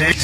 Su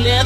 león